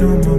No more.